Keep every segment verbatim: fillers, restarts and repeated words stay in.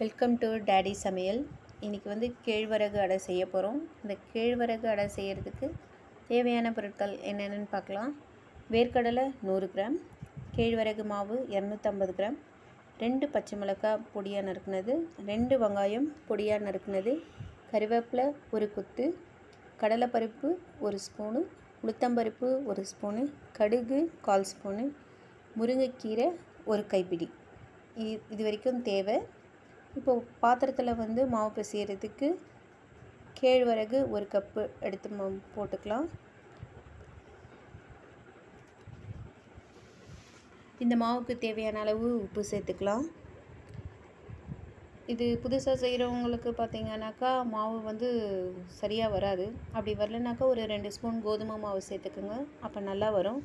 Welcome to daddy சமையல். இன்றைக்கி வந்து கேழ்வரகு அடை செய்ய போகிறோம். இந்த கேழ்வரகு அடை செய்கிறதுக்கு தேவையான பொருட்கள் என்னென்னு பார்க்கலாம். வேர்க்கடலை நூறு கிராம், கேழ்வரகு மாவு இரநூத்தம்பது கிராம், ரெண்டு பச்சை மிளகாய் பொடியாக நறுக்குனது, ரெண்டு வெங்காயம் பொடியாக நறுக்குனது, கறிவேப்பிலை ஒரு கொத்து, கடலைப்பருப்பு ஒரு ஸ்பூனு, உளுத்தம்பருப்பு ஒரு ஸ்பூனு, கடுகு கால் ஸ்பூனு, முருங்கைக்கீரை ஒரு கைப்பிடி. இது வரைக்கும் தேவை. இப்போ பாத்திரத்தில் வந்து மாவு பிசைகிறதுக்கு கேழ்வரகு ஒரு கப்பு எடுத்து போட்டுக்கலாம். இந்த மாவுக்கு தேவையான அளவு உப்பு சேர்த்துக்கலாம். இது புதுசாக செய்கிறவங்களுக்கு பார்த்திங்கனாக்கா மாவு வந்து சரியாக வராது. அப்படி வரலனாக்கா ஒரு ரெண்டு ஸ்பூன் கோதுமை மாவு சேர்த்துக்குங்க, அப்போ நல்லா வரும்.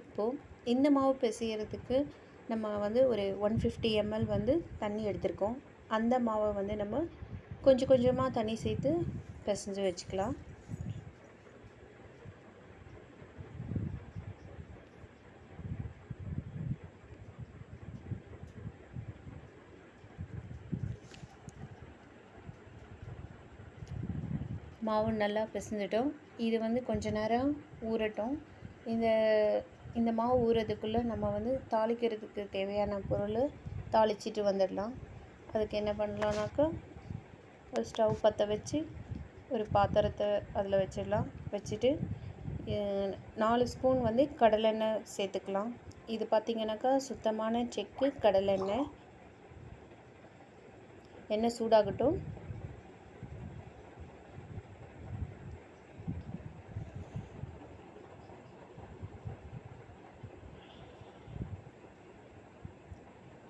இப்போது இந்த மாவு பிசைகிறதுக்கு நம்ம வந்து ஒரு ஒன் ஃபிஃப்டி எம்எல் வந்து தண்ணி எடுத்திருக்கோம். அந்த மாவை வந்து நம்ம கொஞ்சம் கொஞ்சமாக தண்ணி சேர்த்து பிசைஞ்சு வச்சுக்கலாம். மாவு நல்லா பிசைஞ்சிட்டோம். இது வந்து கொஞ்ச நேரம் ஊறட்டும். இந்த இந்த மாவு ஊறதுக்குள்ளே நம்ம வந்து தாளிக்கிறதுக்கு தேவையான பொருள் தாளிச்சிட்டு வந்துடலாம். அதுக்கு என்ன பண்ணலான்னாக்கா ஒரு ஸ்டவ் பற்ற வச்சு ஒரு பாத்திரத்தை அதில் வச்சிடலாம். வச்சுட்டு நாலு ஸ்பூன் வந்து கடலெண்ணெய் சேர்த்துக்கலாம். இது பார்த்திங்கனாக்கா சுத்தமான செக்கு கடலெண்ணெய். எண்ணெய் சூடாகட்டும்.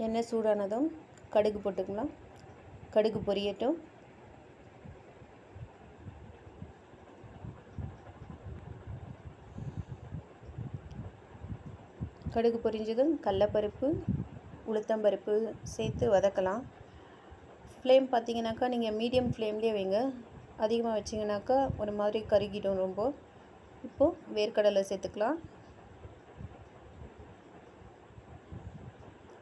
எண்ணெய் சூடானதும் கடுகு போட்டுக்கலாம். கடுகு பொரியட்டும். கடுகு பொரிஞ்சதும் கடலைப்பருப்பு உளுத்தம்பருப்பு சேர்த்து வதக்கலாம். ஃப்ளேம் பார்த்திங்கனாக்கா நீங்கள் மீடியம் ஃப்ளேம்லேயே வைங்க. அதிகமாக வச்சிங்கனாக்கா ஒரு மாதிரி கருகிடும் ரொம்ப. இப்போது வேர்க்கடலை சேர்த்துக்கலாம்.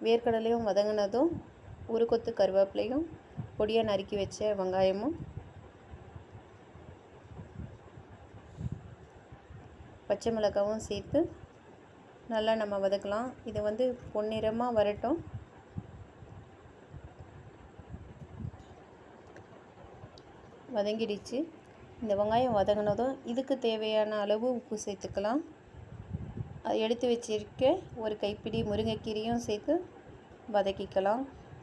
வேர்க்கடலையும் வதங்கினதும் ஒரு கொத்து கருவேப்பிலையும் பொடியாக நறுக்கி வச்ச வெங்காயமும் பச்சை மிளகாவும் சேர்த்து நல்லா நம்ம வதக்கலாம். இது வந்து பொன்னிறமாக வரட்டும். வதங்கிடுச்சு. இந்த வெங்காயம் வதங்கினதும் இதுக்கு தேவையான அளவு உப்பு சேர்த்துக்கலாம். எடுத்து வச்சிருக்க ஒரு கைப்பிடி முருங்கைக்கீரையும் சேர்த்து வதக்கிக்கலாம்.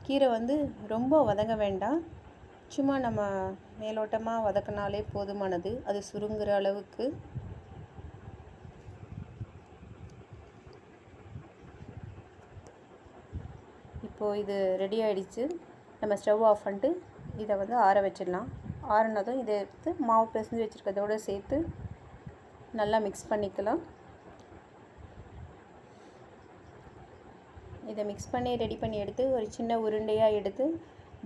கீரை வந்து ரொம்ப வதங்க வேண்டாம், சும்மா நம்ம மேலோட்டமாக வதக்கினாலே போதுமானது. அது சுருங்குற அளவுக்கு இப்போது இது ரெடி ஆகிடுச்சு. நம்ம ஸ்டவ் ஆஃப் பண்ணிட்டு இதை வந்து ஆற வச்சிடலாம். ஆறினதும் இதை எடுத்து மாவு பிசைஞ்சு வச்சுருக்கிறதோடு சேர்த்து நல்லா மிக்ஸ் பண்ணிக்கலாம். இதை மிக்ஸ் பண்ணி ரெடி பண்ணி எடுத்து ஒரு சின்ன உருண்டையாக எடுத்து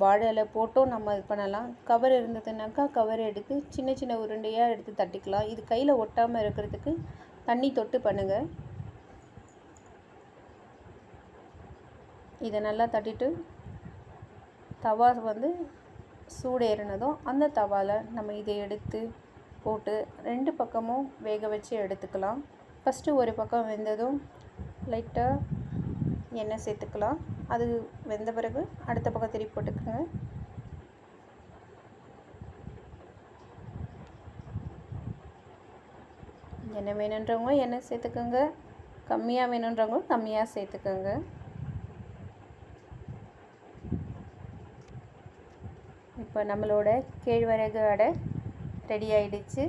வாழை போட்டும் நம்ம இது பண்ணலாம். கவர் இருந்ததுனாக்கா கவர் எடுத்து சின்ன சின்ன உருண்டையாக எடுத்து தட்டிக்கலாம். இது கையில் ஒட்டாமல் இருக்கிறதுக்கு தண்ணி தொட்டு பண்ணுங்கள். இதை நல்லா தட்டிட்டு தவா வந்து சூடேறினதும் அந்த தவாவில் நம்ம இதை எடுத்து போட்டு ரெண்டு பக்கமும் வேக வச்சு எடுத்துக்கலாம். ஃபஸ்ட்டு ஒரு பக்கம் வெந்ததும் லைட்டாக எண்ணெய் சேர்த்துக்கலாம். அது வெந்த பிறகு அடுத்த பக்கம் திருப்பி போட்டுக்கோங்க. எண்ணெய் வேணுன்றவங்க எண்ணெய் சேர்த்துக்கோங்க, கம்மியாக வேணுன்றவங்க கம்மியாக சேர்த்துக்கோங்க. இப்போ நம்மளோட கேழ்வரகு அடை ரெடி ஆகிடுச்சு.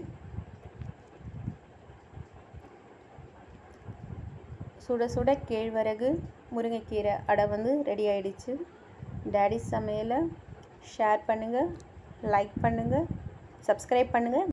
சுட சுட கேழ்வரகு முருங்கைக்கீரை அடை வந்து ரெடி ஆகிடுச்சு. டாடி சமையலை ஷேர் பண்ணுங்கள், லைக் பண்ணுங்கள், சப்ஸ்கிரைப் பண்ணுங்கள்.